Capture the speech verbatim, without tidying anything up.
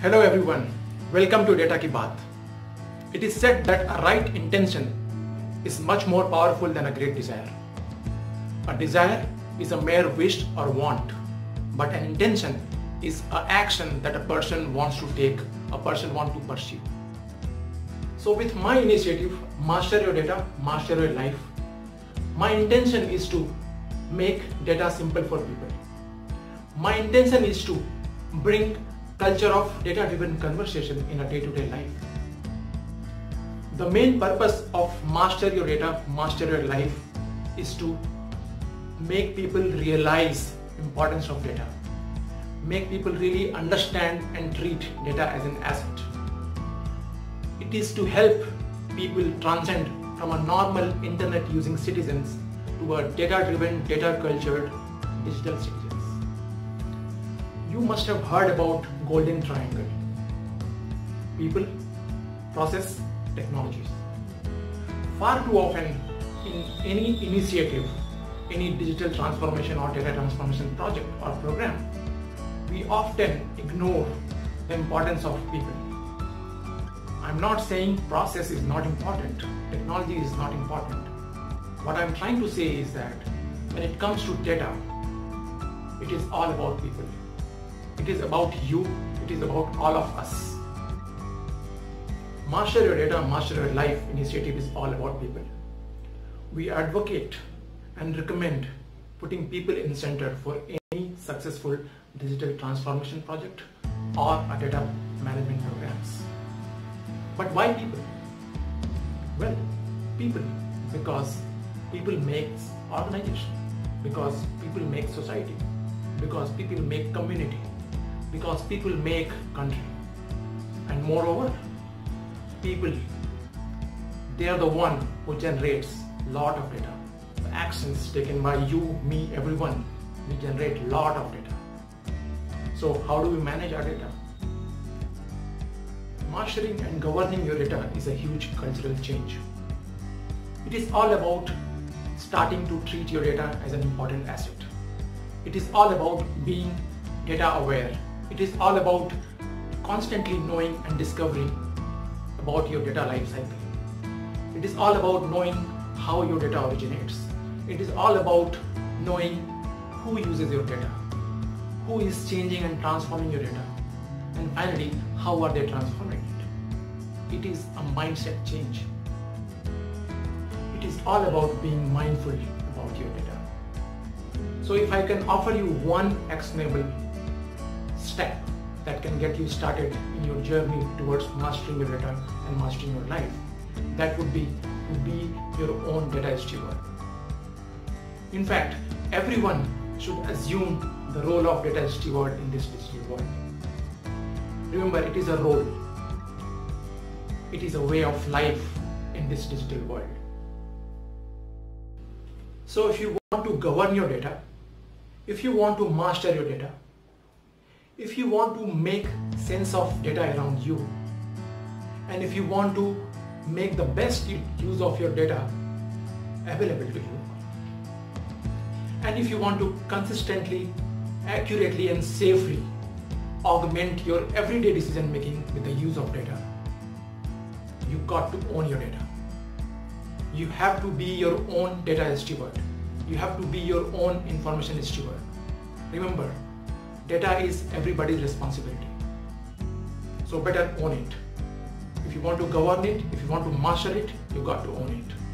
Hello everyone, welcome to Data Ki Baat. It is said that a right intention is much more powerful than a great desire. A desire is a mere wish or want, but an intention is an action that a person wants to take, a person wants to pursue. So with my initiative, Master Your Data, Master Your Life, my intention is to make data simple for people. My intention is to bring culture of data-driven conversation in a day-to-day life. The main purpose of Master Your Data, Master Your Life is to make people realize importance of data, make people really understand and treat data as an asset. It is to help people transcend from a normal internet-using citizens to a data-driven, data-cultured digital citizens. You must have heard about Golden Triangle: people, process, technologies. Far too often in any initiative, any digital transformation or data transformation project or program, we often ignore the importance of people. I'm not saying process is not important, technology is not important. What I'm trying to say is that when it comes to data, it is all about people. It is about you, it is about all of us. Master Your Data, Master Your Life initiative is all about people. We advocate and recommend putting people in center for any successful digital transformation project or a data management programs. But why people? Well, people, because people make organization, because people make society, because people make community, because people make country. And moreover, people, they are the one who generates lot of data. The actions taken by you, me, everyone, we generate lot of data. So how do we manage our data? Mastering and governing your data is a huge cultural change. It is all about starting to treat your data as an important asset. It is all about being data aware. It is all about constantly knowing and discovering about your data life cycle. It is all about knowing how your data originates. It is all about knowing who uses your data, who is changing and transforming your data, and finally, how are they transforming it. It is a mindset change. It is all about being mindful about your data. So if I can offer you one actionable step that can get you started in your journey towards mastering your data and mastering your life, that would be to be your own data steward. In fact, everyone should assume the role of data steward in this digital world. Remember, it is a role. It is a way of life in this digital world. So if you want to govern your data, if you want to master your data, if you want to make sense of data around you, and if you want to make the best use of your data available to you, and if you want to consistently, accurately and safely augment your everyday decision making with the use of data, you got to own your data. You have to be your own data steward. You have to be your own information steward. Remember, data is everybody's responsibility. So better own it. If you want to govern it, if you want to master it, you got to own it.